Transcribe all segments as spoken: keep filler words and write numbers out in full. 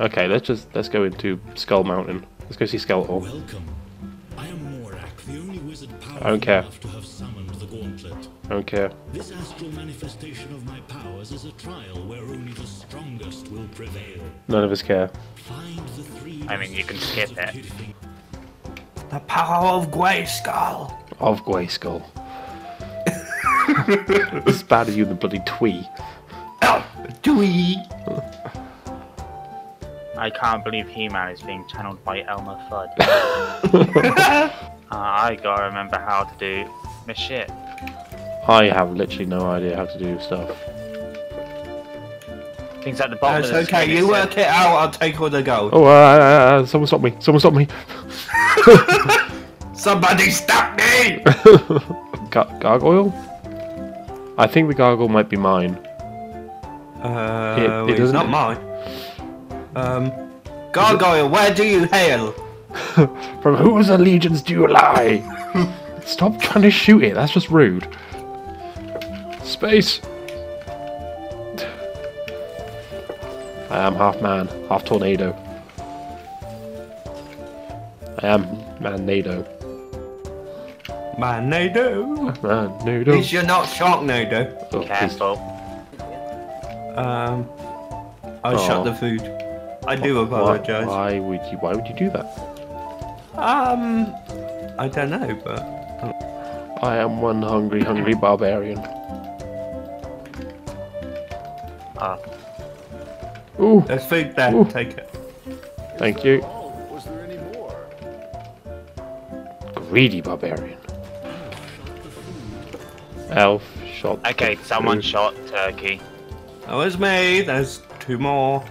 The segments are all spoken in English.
Okay, let's just let's go into Skull Mountain. Let's go see Skeletor. Welcome. I am Morak, the only wizard powerful enough to have summoned the Gauntlet. I don't care. This astral manifestation of my powers is a trial where only the strongest will prevail. None of us care. Find the three I mean, you can skip that. The power of Grayskull. Of Grayskull. It's bad as you, the bloody twee. Oh, twee. I can't believe He-Man is being channeled by Elmer Fudd. uh, I gotta remember how to do my shit. I have literally no idea how to do stuff. Things at the bottom. That's of the okay, screen, you work it out. I'll take all the gold. Oh, uh, someone stop me! Someone stop me! Somebody stop me! Gar gargoyle? I think the gargoyle might be mine. Uh, it, it well, it's not it? mine. Um, Gargoyle, where do you hail? From whose allegiance do you lie? Stop trying to shoot it, that's just rude. Space! I am half man, half tornado. I am man-nado. Man-nado! Man-nado. At least you're not shark-nado. Oh, careful. Um, I oh. shot the food. I do apologise. Why, why would you? Why would you do that? Um, I don't know, but I am one hungry, hungry barbarian. Ah. Ooh. There's food there. Ooh. Take it. Thank you. Was there any more? Greedy barbarian. Elf shot. Okay, someone shot turkey. That was me. There's two more.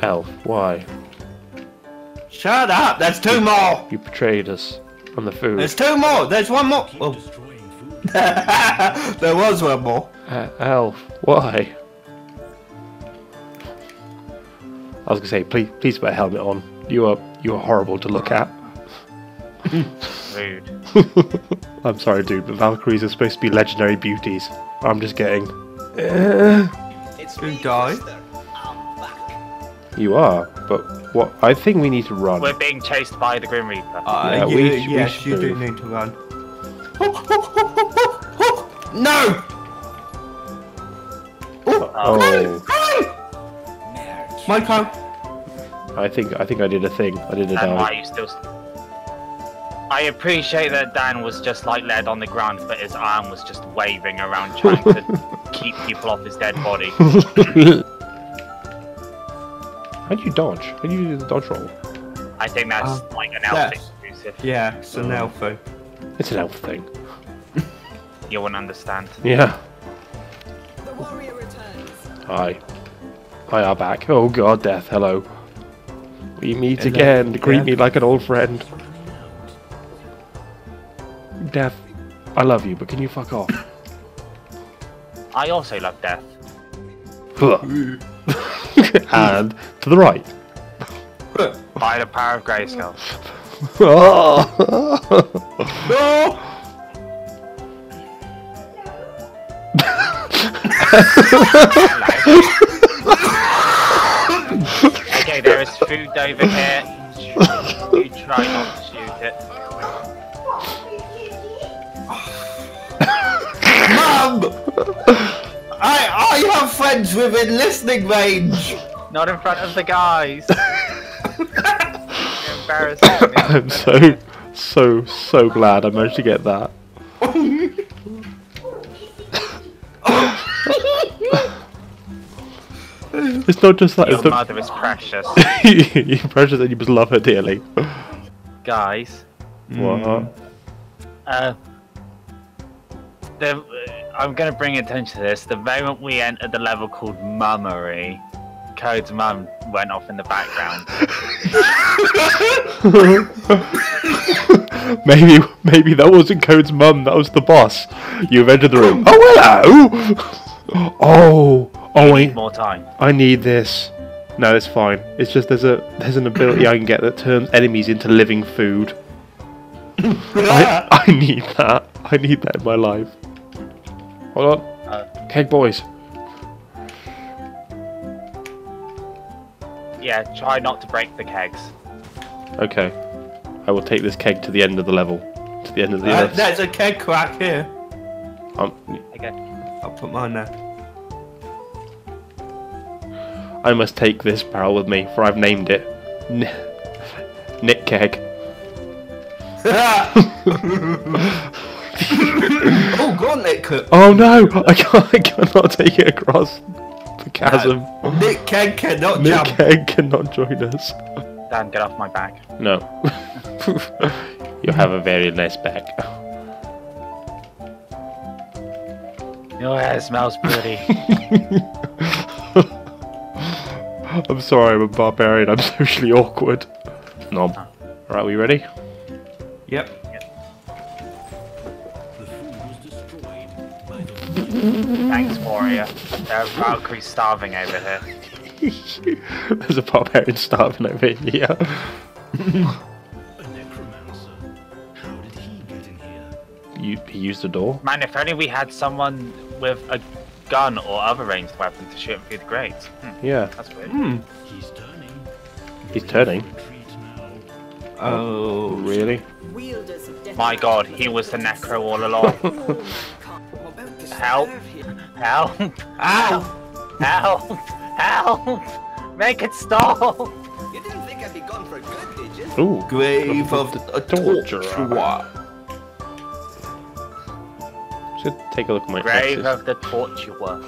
Elf, why? Shut up! There's two more! You betrayed us on the food. There's two more! There's one more! Oh. There was one more. Uh, Elf, why? I was gonna say, please, please put a helmet on. You are, you are horrible to look at. Rude. I'm sorry, dude, but Valkyries are supposed to be legendary beauties. I'm just getting. Uh, it's me, die. Sister. You are, but what? I think we need to run. We're being chased by the Grim Reaper. Uh, yeah, you, we, yes, we you do need to run. No! Oh! oh. oh. My car. I think I think I did a thing. I did a dive. Why are you still? I appreciate that Dan was just like laid on the ground, but his arm was just waving around trying to keep people off his dead body. How do you dodge? How do you do the dodge roll? I think that's uh, like an elf exclusive. Yeah, it's an elf thing. It's an elf thing. You wouldn't understand. Yeah. The warrior returns. Hi. Hi, are back. Oh god, death, hello. We meet hello. again. Greet yeah. me like an old friend. Death, I love you, but can you fuck off? I also love death. And to the right. By the power of Grayskull. No! Okay, there is food over here. You try not to shoot it. Mum! I I have friends within listening range. Not in front of the guys. You're embarrassing me. I'm so so so glad I managed to get that. It's not just that. Your it's mother not... is precious. You're precious and you must love her dearly. Guys. What? Mm. Uh. The. I'm going to bring attention to this. The moment we entered the level called Mummery, Code's mum went off in the background. maybe maybe that wasn't Code's mum, that was the boss. You've entered the room. Oh, hello! Oh, oh, I need more time. I need this. No, it's fine. It's just there's a there's an ability I can get that turns enemies into living food. I, I need that. I need that in my life. Hold on, uh, Keg boys. yeah, try not to break the kegs. Okay. I will take this keg to the end of the level. To the end of the uh, There's a keg crack here. Um, okay. I'll put mine there. I must take this barrel with me, for I've named it Nick Keg. Oh, Gauntlet Cook! Oh no! I can't, I cannot take it across the chasm. No, Nick Keg cannot Nick jump. Keg cannot join us. Dan, get off my back. No. You have a very nice back. Your hair smells pretty. I'm sorry, I'm a barbarian, I'm socially awkward. Nom. Huh. Alright, we ready? Yep. The food was destroyed by the... Thanks, warrior. There are Valkyries starving over here. There's a barbarian starving over here. A necromancer. How did he get in here? You, he used a door? Man, if only we had someone with a gun or other ranged weapon to shoot him through the grates. Hmm. Yeah. That's weird. Hmm. He's turning. He's turning? Oh, really? My god, he was the necro all along. Help. Help. Help. Help. Help. Help. Make it stop. You didn't think I'd be gone for good, did you? Ooh. Grave of the Torturer. Should take a look at my Grave of the Torturer.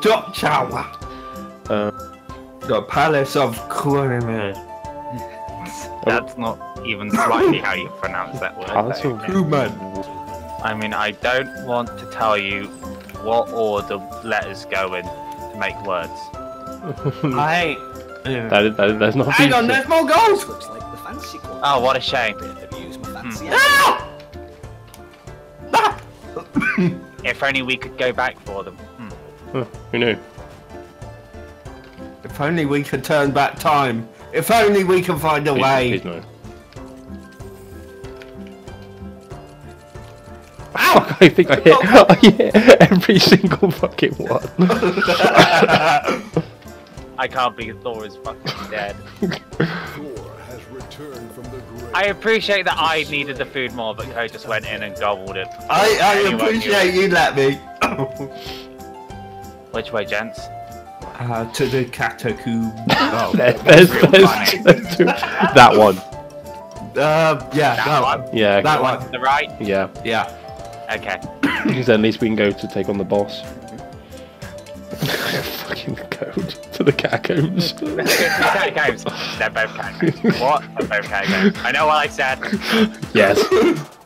Torturer. Uh, the Palace of Kuriman. That's oh. not even slightly how you pronounce that word. Palace of Kuriman. I mean, I don't want to tell you what order letters go in to make words. I. That is, that is, that's not. Hang on, there's more goals. Looks like the fancy one. Oh, what a shame. Mm. If only we could go back for them. Hmm. Huh, who knew? If only we could turn back time. If only we can find a please, way. Please no. Ow! I think I hit, I hit every single fucking one. I can't believe Thor is fucking dead. Thor has returned from the grave. I appreciate that I needed the food more, but Ko just went in and gobbled it. I, I appreciate you let me. Which way, gents? Uh, to the catacomb. Oh, there, there's, there's, there's two. That one. Uh, yeah, that, that one. Yeah, that one. To the right. Yeah. Yeah. Okay. Because then at least we can go to take on the boss. Fucking code to the catacombs. Catacombs. They're both catacombs. What? They're both catacombs. I know what I said. Yes.